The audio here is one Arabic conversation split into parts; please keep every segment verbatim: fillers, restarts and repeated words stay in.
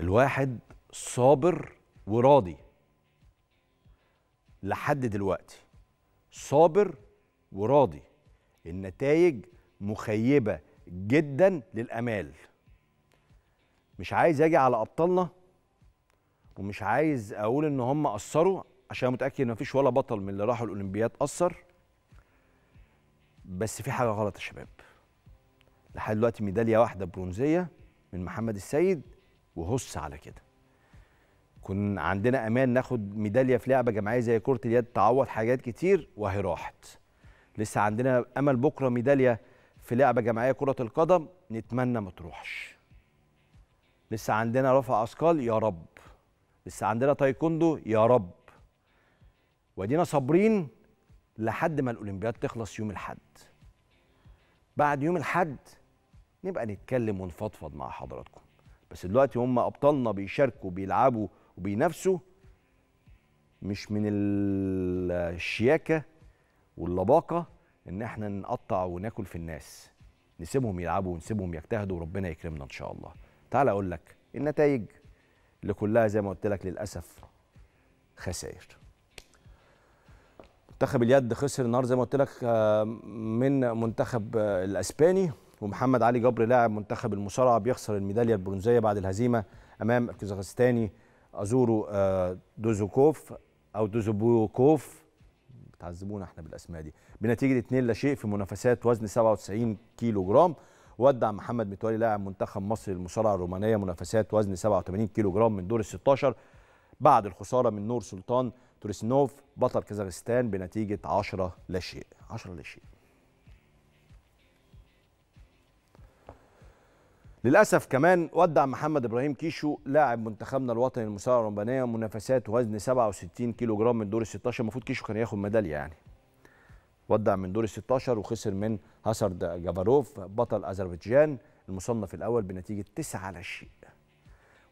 الواحد صابر وراضي لحد دلوقتي، صابر وراضي، النتائج مخيبة جدا للأمال. مش عايز اجي على أبطالنا ومش عايز أقول إن هم قصروا، عشان متأكد إن مفيش ولا بطل من اللي راحوا الأولمبياد قصر، بس في حاجة غلط يا شباب. لحد دلوقتي ميدالية واحدة برونزية من محمد السيد، وهص على كده. كنا عندنا أمان ناخد ميدالية في لعبة جماعية زي كرة اليد تعوض حاجات كتير وهي راحت. لسه عندنا أمل بكرة ميدالية في لعبة جماعية كرة القدم، نتمنى ما تروحش. لسه عندنا رفع أثقال يا رب. لسه عندنا تايكوندو يا رب. وادينا صابرين لحد ما الأولمبياد تخلص يوم الأحد. بعد يوم الأحد نبقى نتكلم ونفضفض مع حضراتكم. بس دلوقتي هم أبطالنا بيشاركوا بيلعبوا وبينافسوا، مش من الشياكة واللباقة إن احنا نقطع وناكل في الناس. نسيبهم يلعبوا ونسيبهم يجتهدوا وربنا يكرمنا إن شاء الله. تعال أقول لك النتائج اللي كلها زي ما قلت لك للأسف خسائر. منتخب اليد خسر النهارده زي ما قلت لك من منتخب الاسباني، ومحمد علي جبر لاعب منتخب المصارعه بيخسر الميداليه البرونزيه بعد الهزيمه امام الكازاخستاني ازورو دوزوكوف او دوزوبوكوف، بتعذبونا احنا بالاسماء دي، بنتيجه اتنين لا شيء في منافسات وزن سبعة وتسعين كيلو جرام. ودع محمد متولي لاعب منتخب مصر للمصارعه الرومانيه منافسات وزن سبعة وتمانين كيلو جرام من دور الستاشر بعد الخساره من نور سلطان تورسينوف بطل كازاخستان بنتيجه عشرة لا شيء. عشرة لا شيء. للاسف كمان ودع محمد ابراهيم كيشو لاعب منتخبنا الوطني للمصارعه الرومانيه منافسات وزن سبعة وستين كيلو جرام من دور ال ستاشر، المفروض كيشو كان ياخد ميداليه يعني. ودع من دور ال ستاشر وخسر من هاسرد جاباروف بطل اذربيجان المصنف الاول بنتيجه تسعة لا شيء.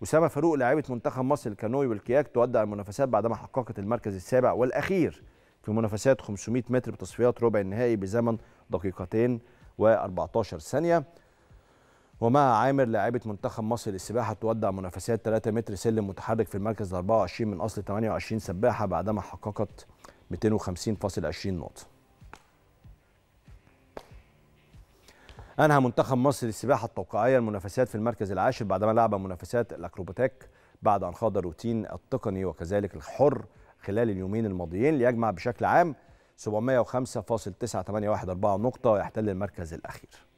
اسامة فاروق لاعبة منتخب مصر الكانوي والكياك تودع المنافسات بعدما حققت المركز السابع والأخير في منافسات خمسمية متر بتصفيات ربع النهائي بزمن دقيقتين وأربعتاشر ثانية. ومع عامر لاعبة منتخب مصر للسباحة تودع منافسات تلاتة متر سلم متحرك في المركز أربعة وعشرين من أصل تمانية وعشرين سباحة بعدما حققت ميتين وخمسين فاصل عشرين نقطة. أنهى منتخب مصر للسباحة التوقيعية المنافسات في المركز العاشر بعدما لعب منافسات الأكروباتيك بعد أن خاض الروتين التقني وكذلك الحر خلال اليومين الماضيين ليجمع بشكل عام سبعمية وخمسة فاصل تسعة تمانية واحد أربعة نقطة ويحتل المركز الأخير.